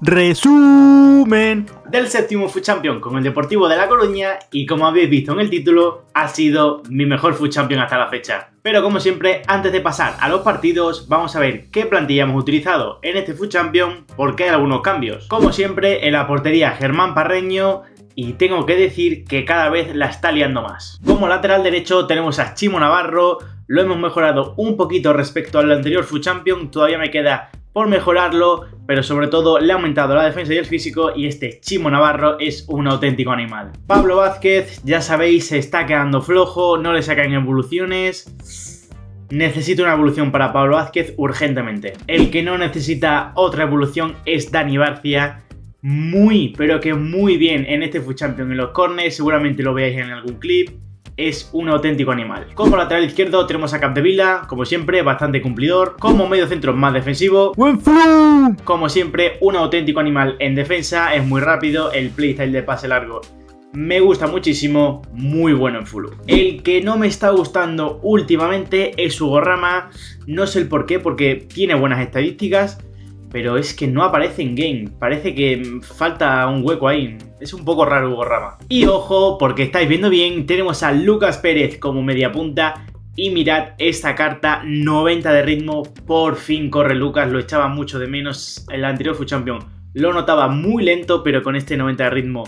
Resumen del séptimo FutChampions con el Deportivo de la Coruña, y como habéis visto en el título, ha sido mi mejor FutChampions hasta la fecha. Pero como siempre, antes de pasar a los partidos, vamos a ver qué plantilla hemos utilizado en este FutChampions, porque hay algunos cambios. Como siempre, en la portería Germán Parreño, y tengo que decir que cada vez la está liando más. Como lateral derecho tenemos a Chimo Navarro, lo hemos mejorado un poquito respecto al anterior FutChampions, todavía me queda por mejorarlo, pero sobre todo le ha aumentado la defensa y el físico, y este Chimo Navarro es un auténtico animal. Pablo Vázquez, ya sabéis, se está quedando flojo, no le sacan evoluciones. Necesito una evolución para Pablo Vázquez urgentemente. El que no necesita otra evolución es Dani Barcia. Muy, pero que muy bien en este FutChampions en los corners, seguramente lo veáis en algún clip. Es un auténtico animal. Como lateral izquierdo tenemos a Capdevila, como siempre, bastante cumplidor. Como medio centro más defensivo. ¡Buen flow! Como siempre, un auténtico animal en defensa. Es muy rápido, el playstyle de pase largo me gusta muchísimo. Muy bueno en full. El que no me está gustando últimamente es Hugo Rama. No sé el por qué, porque tiene buenas estadísticas, pero es que no aparece en game. Parece que falta un hueco ahí. Es un poco raro Hugo Rama. Y ojo, porque estáis viendo bien, tenemos a Lucas Pérez como mediapunta. Y mirad esta carta, 90 de ritmo. Por fin corre Lucas, lo echaba mucho de menos. El anterior FutChampions lo notaba muy lento, pero con este 90 de ritmo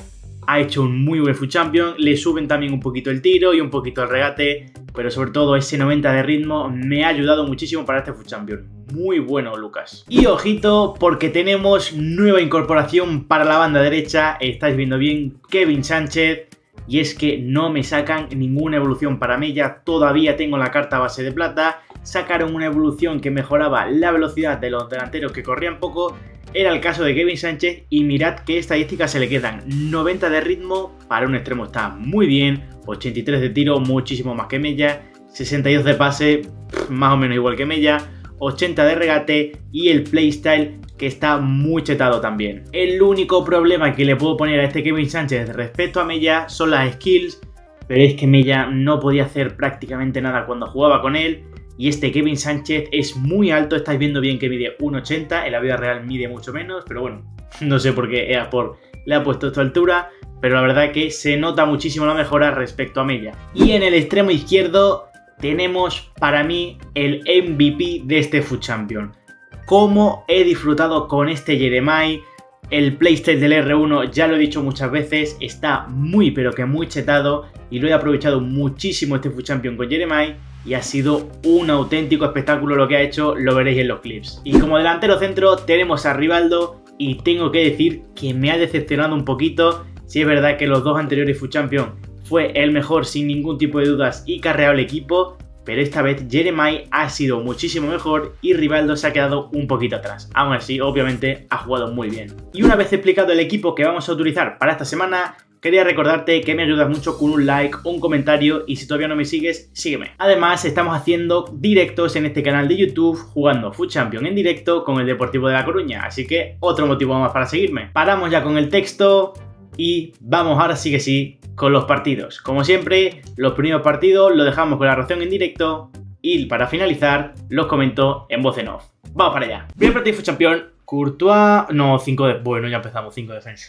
ha hecho un muy buen FutChampions. Le suben también un poquito el tiro y un poquito el regate, pero sobre todo ese 90 de ritmo me ha ayudado muchísimo para este FutChampions. Muy bueno Lucas. Y ojito, porque tenemos nueva incorporación para la banda derecha. Estáis viendo bien, Kevin Sánchez. Y es que no me sacan ninguna evolución para Mella. Todavía tengo la carta base de plata. Sacaron una evolución que mejoraba la velocidad de los delanteros que corrían poco. Era el caso de Kevin Sánchez, y mirad qué estadísticas se le quedan. 90 de ritmo, para un extremo está muy bien. 83 de tiro, muchísimo más que Mella. 62 de pase, más o menos igual que Mella. 80 de regate y el playstyle que está muy chetado también. El único problema que le puedo poner a este Kevin Sánchez respecto a Mella son las skills, pero es que Mella no podía hacer prácticamente nada cuando jugaba con él, y este Kevin Sánchez es muy alto. Estáis viendo bien que mide 1,80, en la vida real mide mucho menos, pero bueno, no sé por qué EA Sport le ha puesto esta altura, pero la verdad que se nota muchísimo la mejora respecto a Mella. Y en el extremo izquierdo tenemos para mí el MVP de este FutChampions. Cómo he disfrutado con este Yeremay. El playstyle del R1, ya lo he dicho muchas veces, está muy pero que muy chetado, y lo he aprovechado muchísimo este FutChampions con Yeremay, y ha sido un auténtico espectáculo lo que ha hecho, lo veréis en los clips. Y como delantero centro tenemos a Rivaldo, y tengo que decir que me ha decepcionado un poquito. Si es verdad que los dos anteriores FutChampions fue el mejor sin ningún tipo de dudas y carreado el equipo, pero esta vez Yeremay ha sido muchísimo mejor y Rivaldo se ha quedado un poquito atrás. Aún así, obviamente, ha jugado muy bien. Y una vez explicado el equipo que vamos a utilizar para esta semana, quería recordarte que me ayudas mucho con un like, un comentario, y si todavía no me sigues, sígueme. Además, estamos haciendo directos en este canal de YouTube, jugando FutChampions en directo con el Deportivo de la Coruña, así que otro motivo más para seguirme. Paramos ya con el texto y vamos ahora sí que sí con los partidos. Como siempre, los primeros partidos los dejamos con la reacción en directo, y para finalizar los comento en voz en off. Vamos para allá. Primer partido FutChampions, Courtois. No, 5 de... Bueno, ya empezamos, 5 de defensa.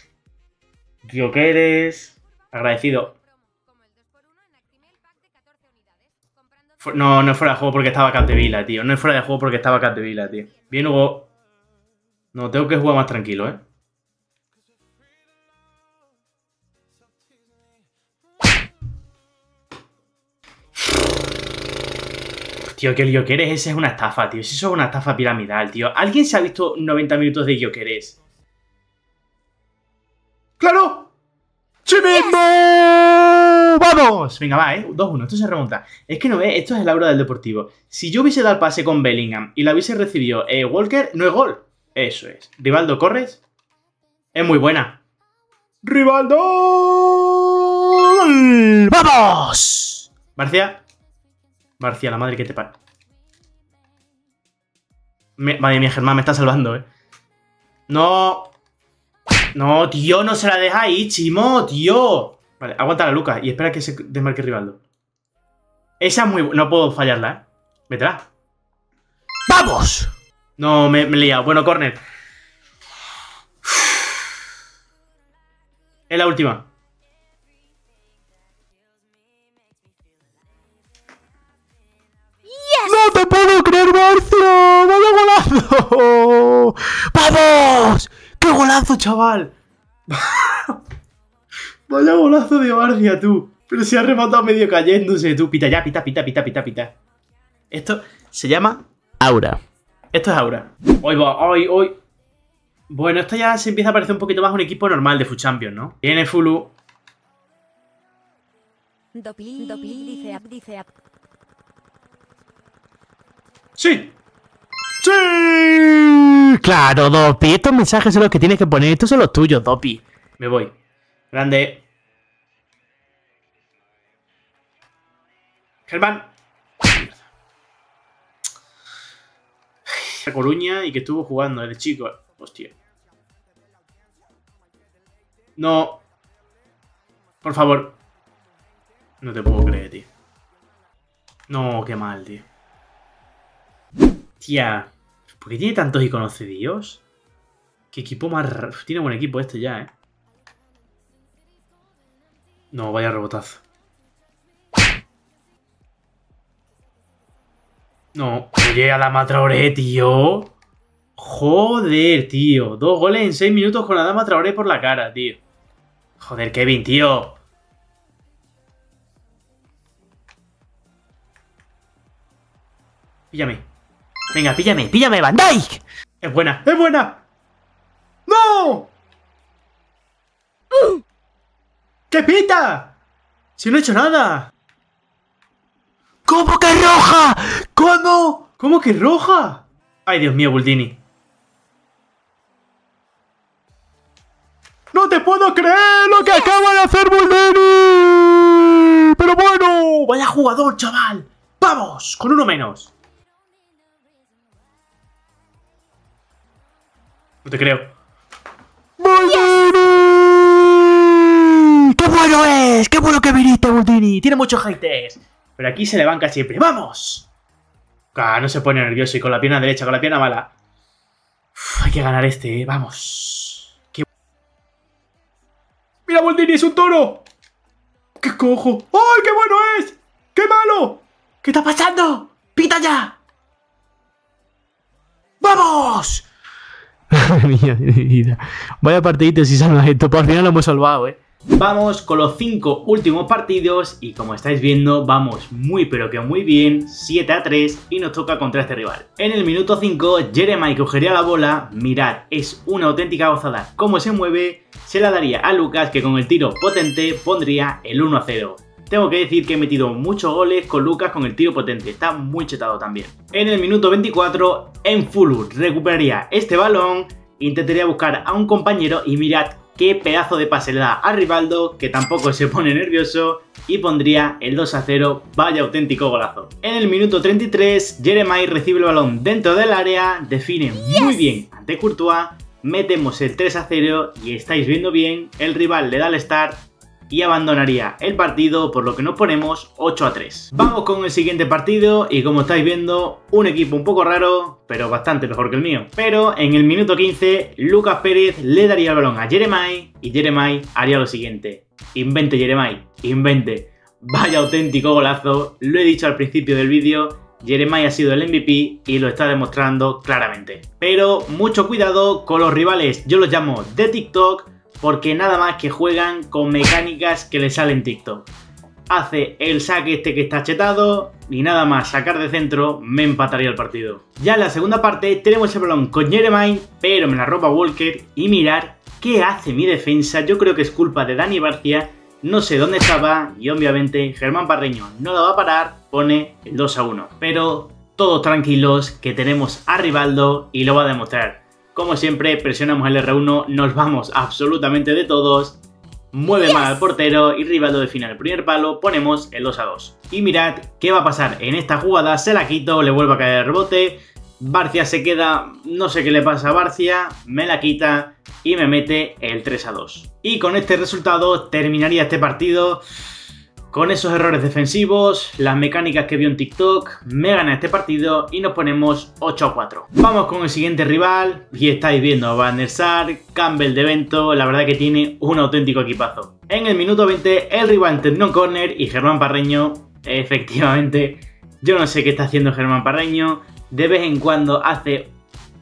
Tío, ¿qué eres? Agradecido. No, no es fuera de juego porque estaba Capdevila, tío. No es fuera de juego porque estaba Capdevila, tío. Bien, Hugo. No, tengo que jugar más tranquilo, ¿eh? Tío, que el Guioqueres ese es una estafa, tío. Eso es una estafa piramidal, tío. ¿Alguien se ha visto 90 minutos de Guioqueres? ¡Claro! ¡Sí mismo! ¡Vamos! Venga, va, 2-1. Esto se remonta. Es que no ve, esto es el aura del Deportivo. Si yo hubiese dado el pase con Bellingham y la hubiese recibido Walker, no es gol. Eso es. Rivaldo, ¿corres? Es muy buena. ¡Rivaldo! ¡Vamos! García. García, la madre que te pare. Madre mía, Germán, me está salvando, ¿eh? No. No, tío, no se la deja ahí, Chimo, tío. Vale, aguanta la Lucas y espera que se desmarque Rivaldo. Esa es muy... No puedo fallarla, ¿eh? Vétela. ¡Vamos! No, me he liado. Bueno, córner. Es la última. ¡No te puedo creer, Barcia! ¡Vaya golazo! ¡Vamos! ¡Qué golazo, chaval! ¡Vaya golazo de Barcia, tú! Pero se ha rematado medio cayéndose, tú. Pita ya, pita, pita, pita, pita, pita. Esto se llama aura. Esto es aura. Hoy va, hoy. Bueno, esto ya se empieza a parecer un poquito más un equipo normal de FutChampions, ¿no? Viene Fulu. Dice ¡sí! ¡Sí! ¡Claro, Dopi! Estos mensajes son los que tienes que poner. Estos son los tuyos, Dopi. Me voy. Grande. Germán. La Coruña y que estuvo jugando el chico. Hostia. No. Por favor. No te puedo creer, tío. No, qué mal, tío. Tía, ¿por qué tiene tantos iconos cedidos? Qué equipo más raro. Tiene buen equipo este ya, ¿eh? No, vaya rebotazo. No. Oye, Adama Traoré, tío. Joder, tío. 2 goles en 6 minutos con Adama Traoré por la cara, tío. Joder, Kevin, tío. Píllame. Venga, píllame, píllame, Van Dijk. Es buena, es buena. ¡No! ¡Qué pita! ¡Si no he hecho nada! ¿Cómo que roja? ¿Cómo? ¿Cómo que roja? Ay, Dios mío, Boldini. ¡No te puedo creer lo que acaba de hacer Boldini! ¡Pero bueno! ¡Vaya jugador, chaval! ¡Vamos! Con uno menos. No te creo. ¡Boldini! ¡Qué bueno es! ¡Qué bueno que viniste, Boldini! Tiene muchos haters. Pero aquí se le banca siempre. ¡Vamos! No se pone nervioso y con la pierna derecha, con la pierna mala. Uf, hay que ganar este, ¿eh? Vamos. Qué... ¡Mira, Boldini! ¡Es un toro! ¡Qué cojo! ¡Ay, qué bueno es! ¡Qué malo! ¿Qué está pasando? ¡Pita ya! ¡Vamos! Vaya partidito si salvas esto, pero al final lo hemos salvado, ¿eh? Vamos con los 5 últimos partidos y como estáis viendo vamos muy pero que muy bien, 7-3 y nos toca contra este rival. En el minuto 5 Yeremay cogería la bola, mirad, es una auténtica gozada, cómo se mueve, se la daría a Lucas que con el tiro potente pondría el 1-0. Tengo que decir que he metido muchos goles con Lucas con el tiro potente, está muy chetado también. En el minuto 24, Enfulu recuperaría este balón, intentaría buscar a un compañero y mirad qué pedazo de pase le da a Rivaldo, que tampoco se pone nervioso, y pondría el 2-0, vaya auténtico golazo. En el minuto 33, Yeremay recibe el balón dentro del área, define muy bien ante Courtois, metemos el 3-0 y estáis viendo bien, el rival le da el start, y abandonaría el partido, por lo que nos ponemos 8-3. Vamos con el siguiente partido y como estáis viendo, un equipo un poco raro, pero bastante mejor que el mío. Pero en el minuto 15, Lucas Pérez le daría el balón a Yeremay y Yeremay haría lo siguiente. Invente, Yeremay, invente. Vaya auténtico golazo, lo he dicho al principio del vídeo, Yeremay ha sido el MVP y lo está demostrando claramente. Pero mucho cuidado con los rivales, yo los llamo de TikTok, porque nada más que juegan con mecánicas que le salen TikTok. Hace el saque este que está chetado y nada más sacar de centro me empataría el partido. Ya en la segunda parte tenemos el balón con Yeremay, pero me la roba Walker y mirar qué hace mi defensa. Yo creo que es culpa de Dani Barcia, no sé dónde estaba y obviamente Germán Parreño no la va a parar, pone el 2-1. Pero todos tranquilos que tenemos a Rivaldo y lo va a demostrar. Como siempre, presionamos el R1, nos vamos absolutamente de todos, mueve mal al portero y Rivaldo define el primer palo, ponemos el 2-2. Y mirad qué va a pasar en esta jugada, se la quito, le vuelve a caer el rebote, Barcia se queda, no sé qué le pasa a Barcia, me la quita y me mete el 3-2. Y con este resultado terminaría este partido... Con esos errores defensivos, las mecánicas que vio en TikTok, me gana este partido y nos ponemos 8-4. Vamos con el siguiente rival y estáis viendo a Van der Sar, Campbell de Bento, la verdad que tiene un auténtico equipazo. En el minuto 20 el rival tendrá un córner y Germán Parreño, efectivamente, yo no sé qué está haciendo Germán Parreño, de vez en cuando hace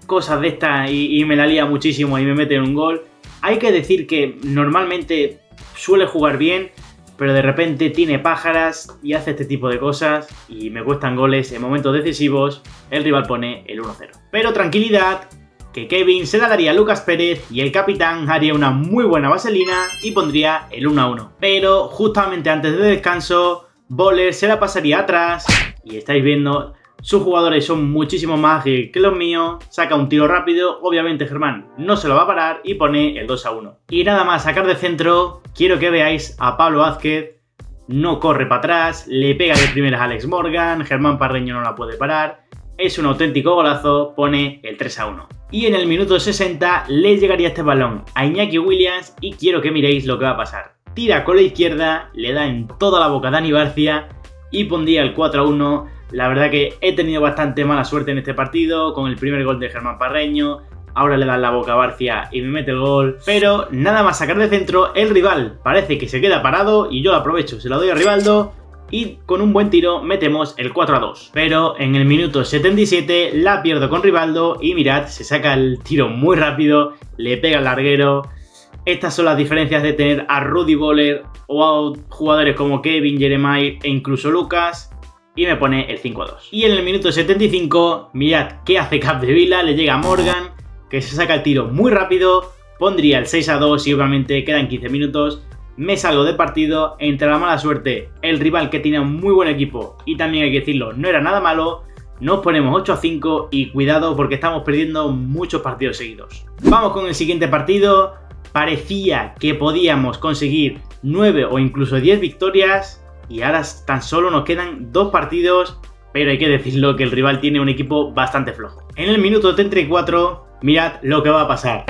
cosas de estas y me la lía muchísimo y me mete en un gol. Hay que decir que normalmente suele jugar bien, pero de repente tiene pájaras y hace este tipo de cosas y me cuestan goles en momentos decisivos. El rival pone el 1-0. Pero tranquilidad, que Kevin se la daría a Lucas Pérez y el capitán haría una muy buena vaselina y pondría el 1-1. Pero justamente antes de descanso, Völler se la pasaría atrás y estáis viendo, sus jugadores son muchísimo más ágiles que los míos, saca un tiro rápido, obviamente Germán no se lo va a parar y pone el 2-1. Y nada más sacar de centro, quiero que veáis a Pablo Vázquez, no corre para atrás, le pega de primeras a Alex Morgan, Germán Parreño no la puede parar, es un auténtico golazo, pone el 3-1. Y en el minuto 60 le llegaría este balón a Iñaki Williams y quiero que miréis lo que va a pasar. Tira con la izquierda, le da en toda la boca a Dani Barcia y pondría el 4-1. La verdad que he tenido bastante mala suerte en este partido, con el primer gol de Germán Parreño, ahora le dan la boca a García y me mete el gol, pero nada más sacar de centro, el rival parece que se queda parado y yo lo aprovecho, se lo doy a Rivaldo y con un buen tiro metemos el 4-2. Pero en el minuto 77 la pierdo con Rivaldo y mirad, se saca el tiro muy rápido, le pega al larguero. Estas son las diferencias de tener a Rudi Völler o a jugadores como Kevin, Yeremay e incluso Lucas. Y me pone el 5-2. Y en el minuto 75, mirad qué hace Capdevila, le llega a Morgan, que se saca el tiro muy rápido, pondría el 6-2 y obviamente quedan 15 minutos. Me salgo de partido, entre la mala suerte, el rival que tiene un muy buen equipo y también hay que decirlo, no era nada malo, nos ponemos 8-5 y cuidado porque estamos perdiendo muchos partidos seguidos. Vamos con el siguiente partido, parecía que podíamos conseguir 9 o incluso 10 victorias. Y ahora tan solo nos quedan 2 partidos, pero hay que decirlo que el rival tiene un equipo bastante flojo. En el minuto 34, mirad lo que va a pasar.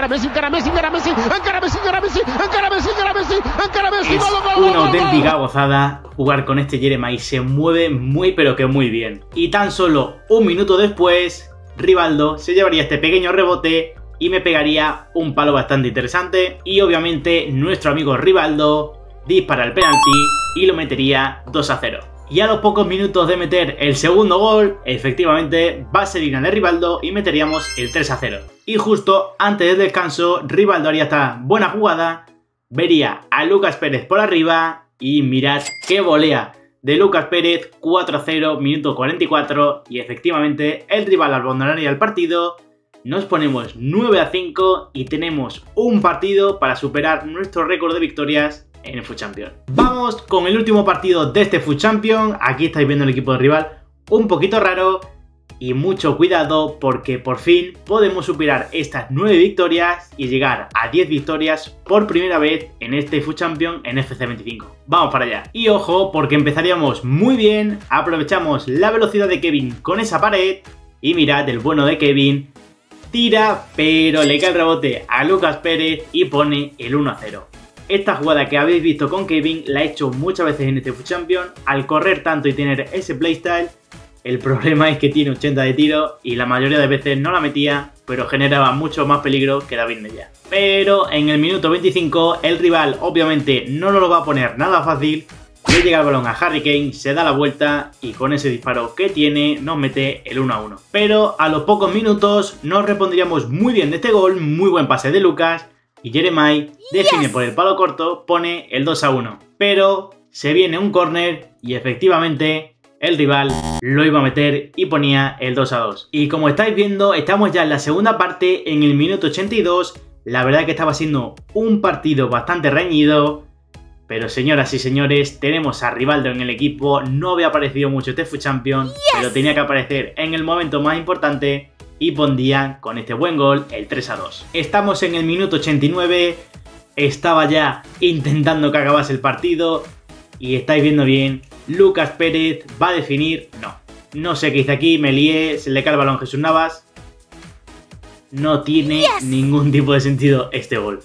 Es una auténtica gozada jugar con este Yeremay, se mueve muy pero que muy bien. Y tan solo un minuto después, Rivaldo se llevaría este pequeño rebote y me pegaría un palo bastante interesante. Y obviamente nuestro amigo Rivaldo dispara el penalti y lo metería 2-0. Y a los pocos minutos de meter el segundo gol, efectivamente vaselina de Rivaldo y meteríamos el 3-0. Y justo antes del descanso, Rivaldo haría esta buena jugada, vería a Lucas Pérez por arriba y mirad qué volea de Lucas Pérez, 4-0, minuto 44 y efectivamente el rival abandonaría el partido. Nos ponemos 9-5 y tenemos un partido para superar nuestro récord de victorias en el FutChampions. Vamos con el último partido de este FutChampions. Aquí estáis viendo el equipo de rival un poquito raro y mucho cuidado porque por fin podemos superar estas 9 victorias y llegar a 10 victorias por primera vez en este FutChampions en FC25. Vamos para allá. Y ojo porque empezaríamos muy bien, aprovechamos la velocidad de Kevin con esa pared y mirad el bueno de Kevin. Tira pero le cae el rebote a Lucas Pérez y pone el 1-0. Esta jugada que habéis visto con Kevin la he hecho muchas veces en este FutChampions. Al correr tanto y tener ese playstyle, el problema es que tiene 80 de tiro y la mayoría de veces no la metía, pero generaba mucho más peligro que David Mella. Pero en el minuto 25 el rival obviamente no nos lo va a poner nada fácil. Le llega el balón a Harry Kane, se da la vuelta y con ese disparo que tiene nos mete el 1-1. Pero a los pocos minutos nos respondríamos muy bien de este gol, muy buen pase de Lucas. Y Yeremay define por el palo corto, pone el 2-1. Pero se viene un córner y efectivamente el rival lo iba a meter y ponía el 2-2. Y como estáis viendo, estamos ya en la segunda parte, en el minuto 82. La verdad que estaba siendo un partido bastante reñido. Pero señoras y señores, tenemos a Rivaldo en el equipo. No había aparecido mucho este FutChampions, pero tenía que aparecer en el momento más importante. Y pondrían con este buen gol el 3-2. Estamos en el minuto 89. Estaba ya intentando que acabase el partido. Y estáis viendo bien. Lucas Pérez va a definir. No. No sé qué hice aquí. Me lié. Se le cae el balón a Jesús Navas. No tiene ningún tipo de sentido este gol.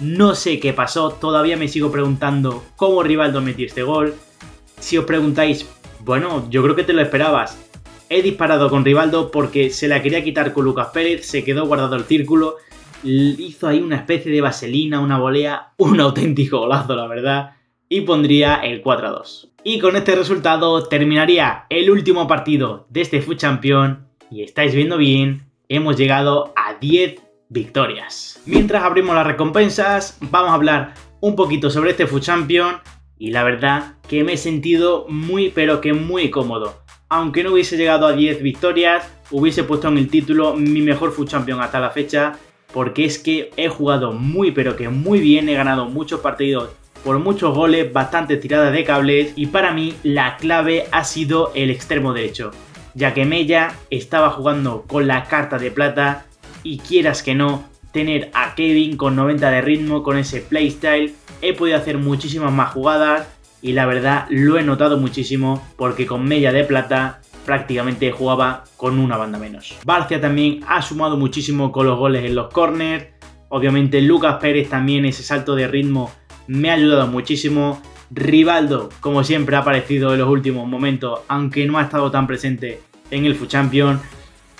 No sé qué pasó. Todavía me sigo preguntando cómo Rivaldo metió este gol. Si os preguntáis, bueno, yo creo que te lo esperabas. He disparado con Rivaldo porque se la quería quitar con Lucas Pérez, se quedó guardado el círculo, hizo ahí una especie de vaselina, una volea, un auténtico golazo, la verdad, y pondría el 4-2. Y con este resultado terminaría el último partido de este FutChampions y estáis viendo bien, hemos llegado a 10 victorias. Mientras abrimos las recompensas, vamos a hablar un poquito sobre este FutChampions y la verdad que me he sentido muy pero que muy cómodo. Aunque no hubiese llegado a 10 victorias, hubiese puesto en el título mi mejor FutChampions hasta la fecha, porque es que he jugado muy pero que muy bien, he ganado muchos partidos por muchos goles, bastantes tiradas de cables y para mí la clave ha sido el extremo derecho, ya que Mella estaba jugando con la carta de plata y quieras que no, tener a Kevin con 90 de ritmo, con ese playstyle, he podido hacer muchísimas más jugadas. Y la verdad lo he notado muchísimo porque con Mella de plata prácticamente jugaba con una banda menos. Barcia también ha sumado muchísimo con los goles en los corners. Obviamente Lucas Pérez también, ese salto de ritmo me ha ayudado muchísimo. Rivaldo, como siempre, ha aparecido en los últimos momentos, aunque no ha estado tan presente en el FutChampions.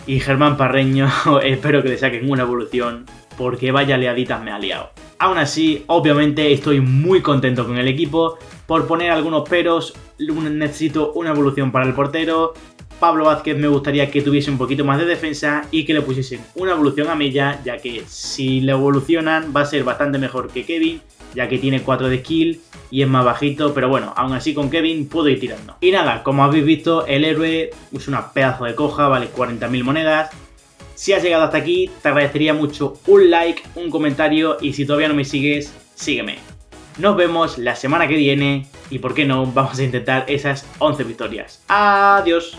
Y Germán Parreño, espero que le saquen una evolución porque vaya leaditas me ha liado. Aún así, obviamente estoy muy contento con el equipo. Por poner algunos peros, necesito una evolución para el portero. Pablo Vázquez me gustaría que tuviese un poquito más de defensa y que le pusiesen una evolución a Mella, ya que si le evolucionan va a ser bastante mejor que Kevin, ya que tiene 4 de skill y es más bajito, pero bueno, aún así con Kevin puedo ir tirando. Y nada, como habéis visto, el héroe es una pedazo de coja, vale 40.000 monedas. Si has llegado hasta aquí, te agradecería mucho un like, un comentario y si todavía no me sigues, sígueme. Nos vemos la semana que viene y por qué no, vamos a intentar esas 11 victorias. Adiós.